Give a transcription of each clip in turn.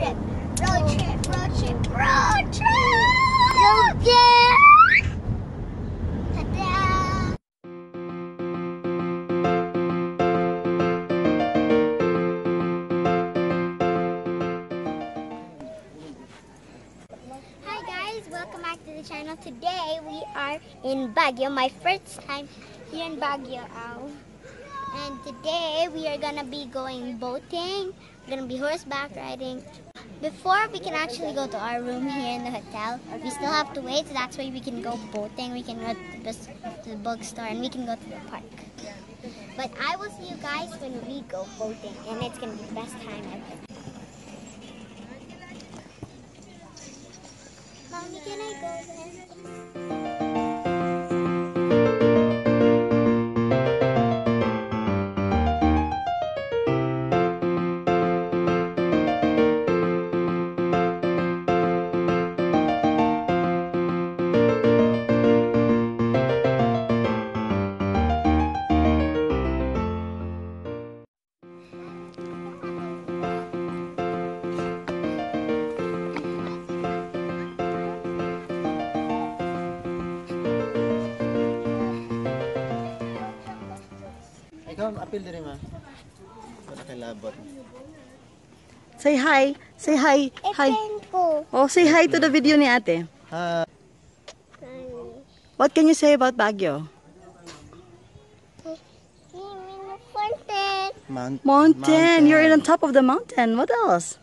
trip, road trip, road trip, road trip! Road trip! Ta-da! Hi guys, welcome back to the channel. Today we are in Baguio, my first time here in Baguio. And today we are gonna be going boating, we're gonna be horseback riding. Before we can actually go to our room here in the hotel, we still have to wait, so that's why we can go boating, we can go to the bookstore, and we can go to the park. But I will see you guys when we go boating, and it's gonna be the best time ever. Mommy, can I go there? Say hi. Say hi. Hi. Oh, say hi to the video ni ate. Hi. What can you say about Baguio? Mountain. Mountain. You're on top of the mountain. What else?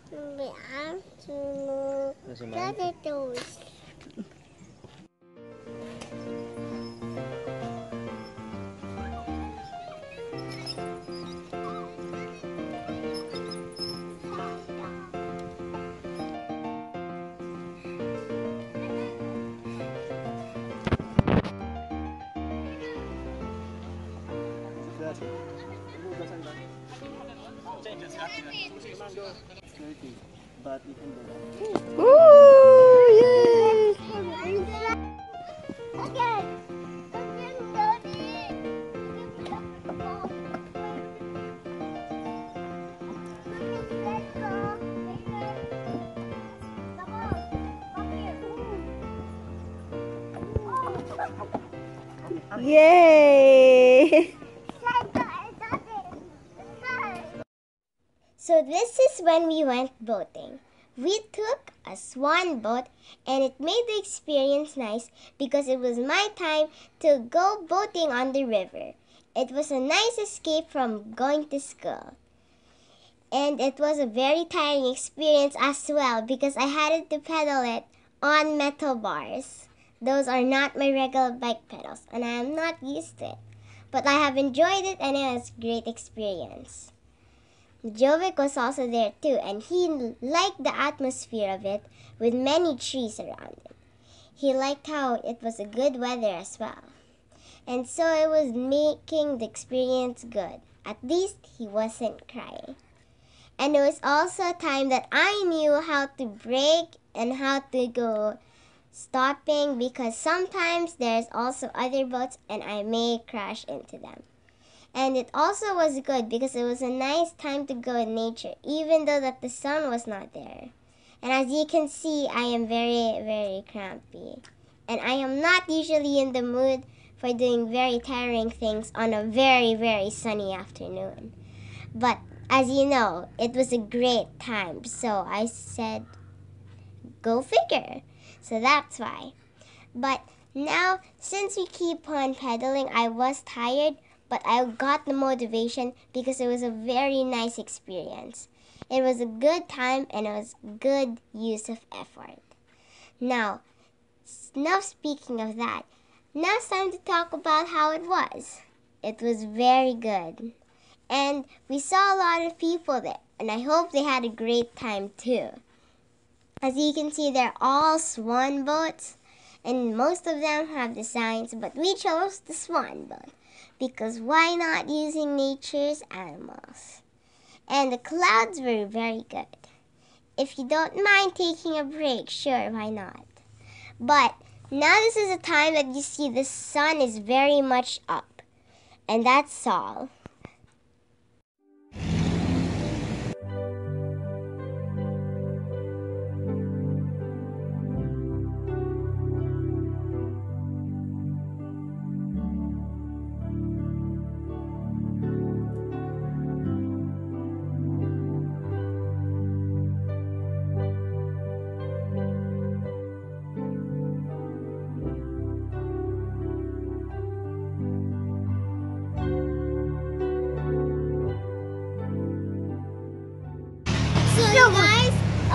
But you can do that. Ooh, yay! Okay. Yay! So this is when we went boating. We took a swan boat and it made the experience nice because it was my time to go boating on the river. It was a nice escape from going to school. And it was a very tiring experience as well because I had to pedal it on metal bars. Those are not my regular bike pedals and I am not used to it. But I have enjoyed it and it was a great experience. Jovic was also there too, and he liked the atmosphere of it with many trees around it. He liked how it was a good weather as well. And so it was making the experience good. At least he wasn't crying. And it was also a time that I knew how to brake and how to go stopping because sometimes there's also other boats and I may crash into them. And it also was good because it was a nice time to go in nature, even though that the sun was not there. And as you can see, I am very, very crampy. And I am not usually in the mood for doing very tiring things on a very, very sunny afternoon. But as you know, it was a great time. So I said, go figure. So that's why. But now, since we keep on pedaling, I was tired. But I got the motivation because it was a very nice experience. It was a good time and it was good use of effort. Now, enough speaking of that, now it's time to talk about how it was. It was very good. And we saw a lot of people there and I hope they had a great time too. As you can see, they're all swan boats and most of them have the signs, but we chose the swan boat. Because why not using nature's animals? And the clouds were very good. If you don't mind taking a break, sure, why not? But now this is a time that you see the sun is very much up. And that's all.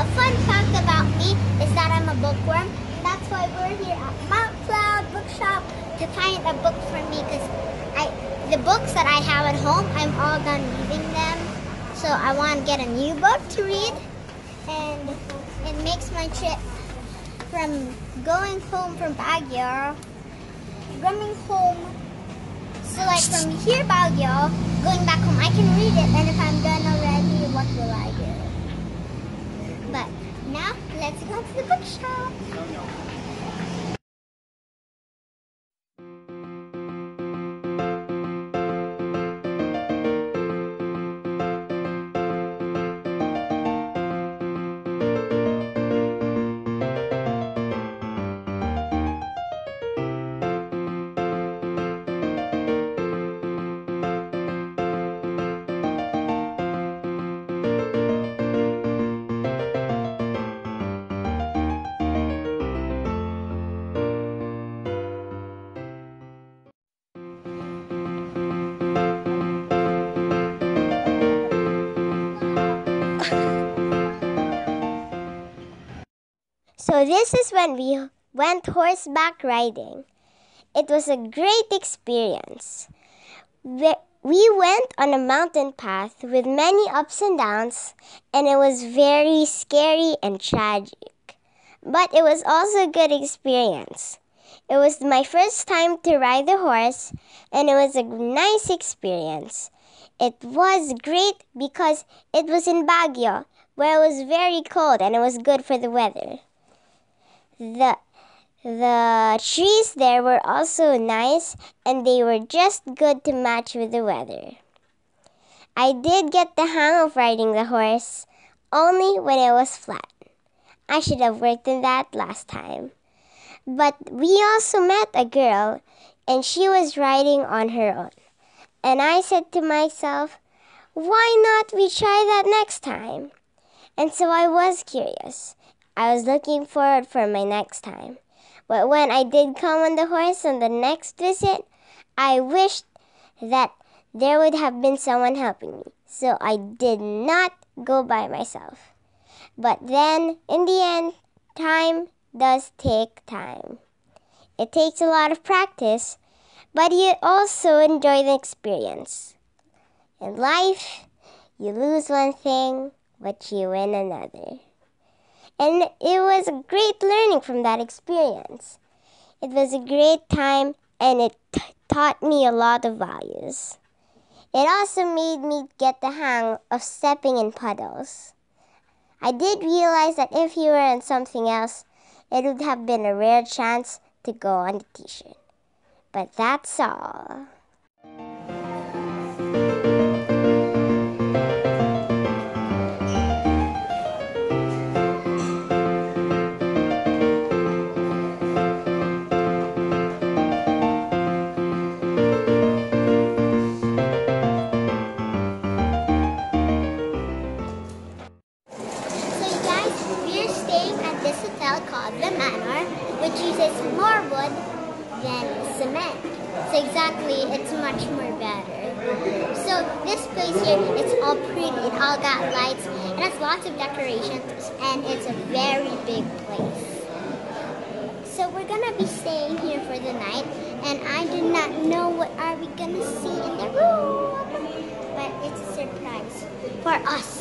A fun fact about me is that I'm a bookworm, and that's why we're here at Mount Cloud Bookshop to find a book for me, because the books that I have at home, I'm all done reading them. So I want to get a new book to read, and it makes my trip from going home from Baguio, coming home, so like from here Baguio, going back home, I can read it, and if I'm done already, what will I do? But now, let's go to the bookshop. So this is when we went horseback riding. It was a great experience. We went on a mountain path with many ups and downs, and it was very scary and tragic. But it was also a good experience. It was my first time to ride a horse, and it was a nice experience. It was great because it was in Baguio, where it was very cold and it was good for the weather. The trees there were also nice, and they were just good to match with the weather. I did get the hang of riding the horse, only when it was flat. I should have worked on that last time. But we also met a girl, and she was riding on her own. And I said to myself, why not we try that next time? And so I was curious. I was looking forward for my next time. But when I did come on the horse on the next visit, I wished that there would have been someone helping me. So I did not go by myself. But then, in the end, time does take time. It takes a lot of practice, but you also enjoy the experience. In life, you lose one thing, but you win another. And it was a great learning from that experience. It was a great time, and it taught me a lot of values. It also made me get the hang of stepping in puddles. I did realize that if you were on something else, it would have been a rare chance to go on the t-shirt. But that's all. Lots of decorations, and it's a very big place. So we're gonna be staying here for the night, and I do not know what are we gonna see in the room, but it's a surprise for us.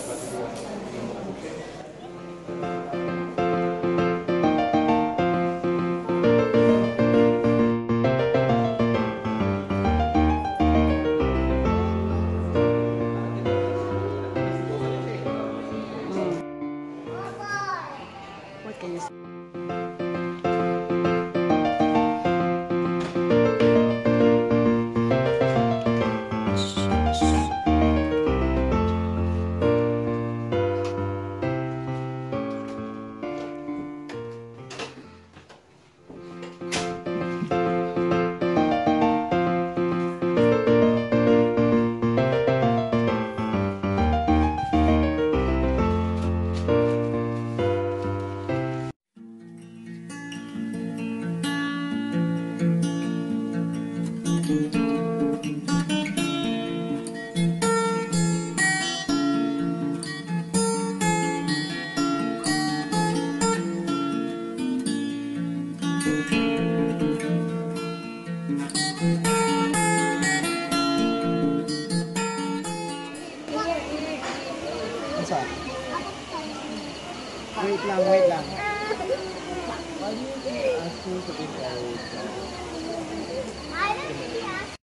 Wait lang. Why do you ask me to be married? I don't think he asked.